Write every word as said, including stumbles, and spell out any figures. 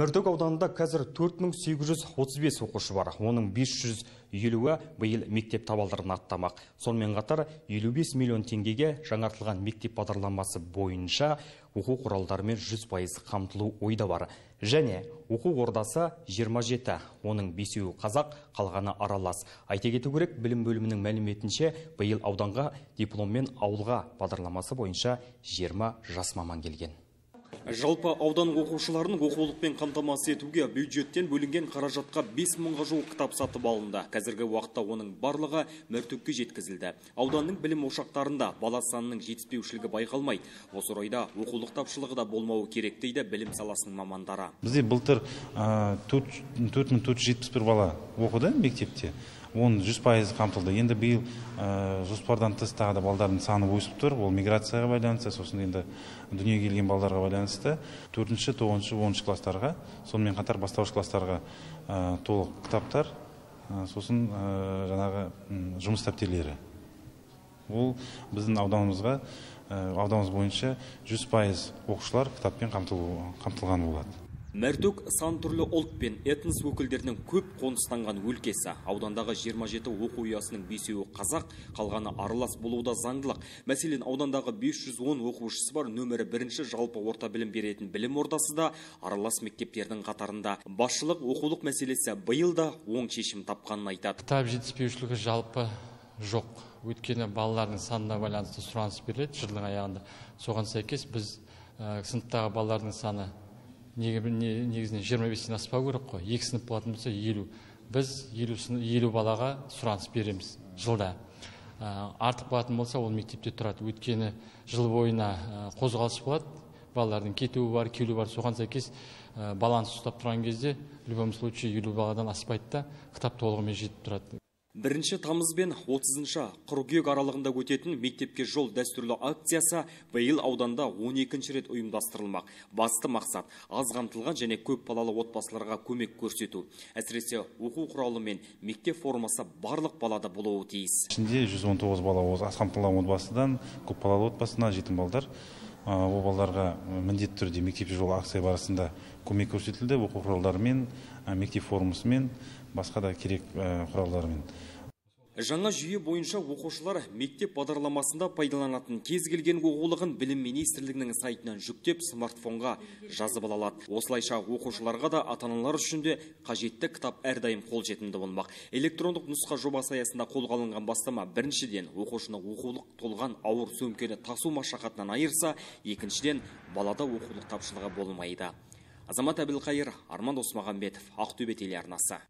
Мүрдік ауданында қазір төрт мың сегіз жүз отыз бес оқушы бар. Оның бес жүз елуі биыл мектеп табалдырығын аттамақ. Сонымен қатар елу бес миллион теңгеге жаңартылған мектеп бағдарламасы бойынша оқу құралдарымен жүз пайыз қамтылу ойда бар. Және оқу ордасы жиырма жеті, оның бесеуі қазақ, қалғаны аралас. Айтегеті білім бөлімінің мәліметінше, биыл ауданға дипломмен ауылға бағдарламасы бойынша жиырма жас маман келген. Жалпы аудан оқушыларын оқулықпен қамтамасыз етуге бюджеттен бөлінген қаражатқа бес мыңға жуық кітап сатып алынды. Қазіргі уақытта оның барлығы Мүрдікке жеткізілді. Ауданның білім ошақтарында бала санының жетіспеушілігі байқалмай, осы орайда оқулық тапшылығы да болмауы керек дейді білім саласының мамандары. Бізде былтыр төрт мың төрт жүз жетпіс бір бала оқыды мектепте. Он жүз пайыз қамтылды. Енді биыл жоспардан тыс тағы да балдардың саны өсіп тұр. Ол миграцияға байланысты, сосын енді дүниеге келген балдарға байланысты. төртінші, тоғызыншы, оныншы кластарға, сонымен қатар бастауыш кластарға толық кітаптар, сосын жаңағы жұмыс дәптерлері. Ол біздің ауданымызға, ауданымыз бойынша жүз пайыз оқушылар кітаппен қамтылған болады. Мүрдік сан түрлі ұлт пен этнос өкілдерінің көп қоныстанған өлкесі. Аудандағы жиырма жеті оқу ұясының бесеуі қазақ, қалғаны аралас болуда заңдылық. Мәселен, аудандағы бес жүз он оқушысы бар нөмірі бірінші жалпы орта білім беретін білім ордасы да аралас мектептердің қатарында. Басшылық оқулық мәселесі биыл да оң шешім тапқанын айтады. Кітап жетіспеушілігі жалпы жоқ. Өйткені балалардың санына байланысты сұраныс беріледі жылдың аяғында. Соған сәйкес біз сыныптағы балалардың саны негізінен жиырма бестен аспау керек қой. Екі сынып болатын болса елу. Біз елу балаға сұраныс береміз жылда. Артық болатын болса, ол мектепте тұрады. Өйткені жыл бойына қозғалыс болады. Балалардың кетуі бар, келуі бар. Соған сәйкес баланс ұстап тұрған кезде, в любом случае елу баладан аспайды да, кітап толығымен жетіп тұрады. Бірінші тамыз бен отызыншы қыркүйек аралығында өтетін мектепке жол дәстүрлі акциясы биыл ауданда он екінші рет ұйымдастырылмақ. Басты мақсат аз қамтылған және көп балалы отбасыларға көмек көрсету. Әсіресе оқу құралы мен мектеп формасы барлық балада болуы тиіс. Ішінде жүз он тоғыз бала аз қамтылған отбасыдан, көп балалы отбасына жетім балдар. Ол балаларға міндетті түрде мектепке жол акция барысында көмек көрсетілді, оқу құралдарымен, мектеп формасымен, басқа да керек құралдарымен. Жаңа жүйе бойынша оқушылар мектеп бағдарламасында пайдаланатын кез келген оқулығын білім министрлігінің сайтынан жүктеп смартфонға жазып ала алады. Осылайша оқушыларға да ата-аналар үшін де қажетті кітап әрдайым қолжетімді болмақ. Электрондық нұсқа жобасы аясында қолға алынған бастама біріншіден оқушыны оқулық толған ауыр сөмкені тасу машақатынан айырса, екіншіден балада оқулық тапшылығы болмайды. Азамат Абилғайыр, Арман Осмағамбетов, Ақтөбе телеарнасы.